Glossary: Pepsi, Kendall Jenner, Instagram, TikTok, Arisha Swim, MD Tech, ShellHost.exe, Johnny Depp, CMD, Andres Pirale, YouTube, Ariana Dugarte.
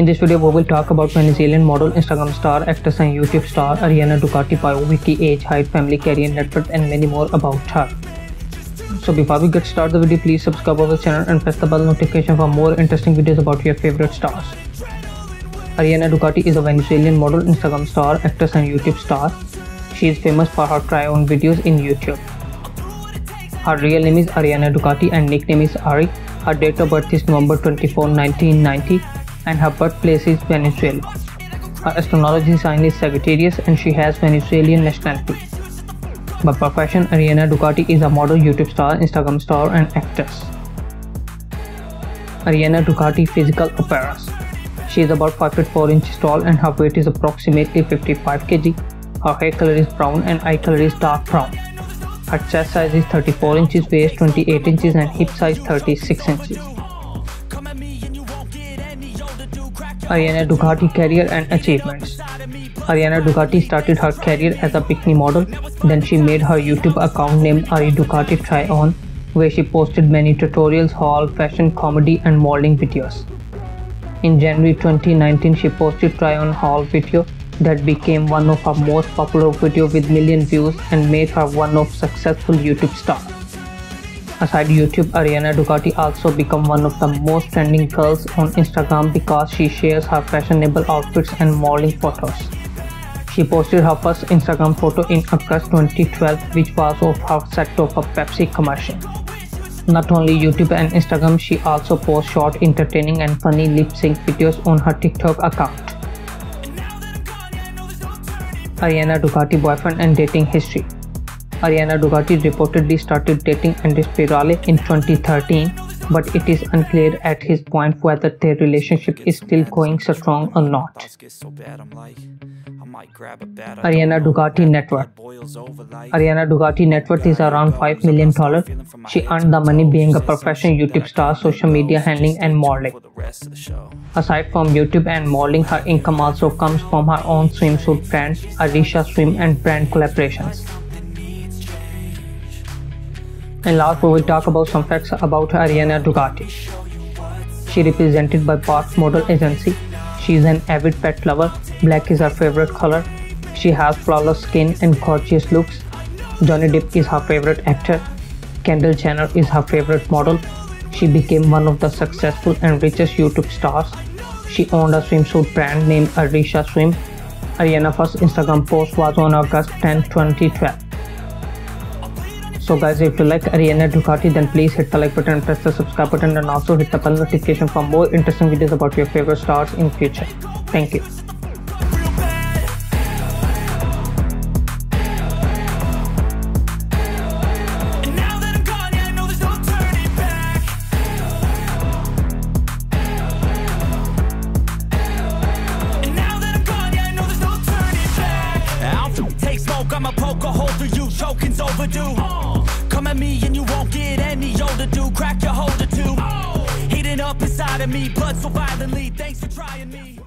In this video, we will talk about Venezuelan model, Instagram star, actress and YouTube star Ariana Dugarte biography, age, height, family, career, net worth and many more about her. So before we get started the video, please subscribe our channel and press the bell notification for more interesting videos about your favorite stars. Ariana Dugarte is a Venezuelan model, Instagram star, actress and YouTube star. She is famous for her try-on videos in YouTube. Her real name is Ariana Dugarte and nickname is Ari. Her date of birth is November 24, 1990 and her birthplace is Venezuela. Her astrology sign is Sagittarius and she has Venezuelan nationality. By profession, Ariana Dugarte is a model, YouTube star, Instagram star and actress. Ariana Dugarte physical appearance. She is about 5'4" inches tall and her weight is approximately 55 kg. Her hair color is brown and eye color is dark brown. Her chest size is 34 inches, waist 28 inches and hip size 36 inches. Ariana Dugarte career and achievements. Ariana Dugarte started her career as a bikini model, then she made her YouTube account named Ari Dugarte Try On, where she posted many tutorials, haul, fashion, comedy and modeling videos. In January 2019, she posted Try On haul video that became one of her most popular videos with million views and made her one of successful YouTube stars. Aside YouTube, Ariana Dugarte also become one of the most trending girls on Instagram because she shares her fashionable outfits and modeling photos. She posted her first Instagram photo in August 2012, which was of her set of a Pepsi commercial. Not only YouTube and Instagram, she also posts short, entertaining and funny lip-sync videos on her TikTok account. Ariana Dugarte boyfriend and dating history. Ariana Dugarte reportedly started dating Andres Pirale in 2013, but it is unclear at his point whether their relationship is still going strong or not. Ariana Dugarte net worth. Ariana Dugarte net worth is around $5 million. She earned the money being a professional YouTube star, social media handling and modeling. Aside from YouTube and modeling, her income also comes from her own swimsuit brand, Arisha Swim, and brand collaborations. And last, we will talk about some facts about Ariana Dugarte. She is represented by Park Model Agency. She is an avid pet lover. Black is her favorite color. She has flawless skin and gorgeous looks. Johnny Depp is her favorite actor. Kendall Jenner is her favorite model. She became one of the successful and richest YouTube stars. She owned a swimsuit brand named Arisha Swim. Ariana's first Instagram post was on August 10, 2012. So guys, if you like Ariana Dugarte, then please hit the like button and press the subscribe button and also hit the bell notification for more interesting videos about your favorite stars in future. Thank you. I'ma poke a hole through you, choking's overdue. Come at me and you won't get any older, dude. Crack your holder too. Heating up inside of me, blood so violently. Thanks for trying me.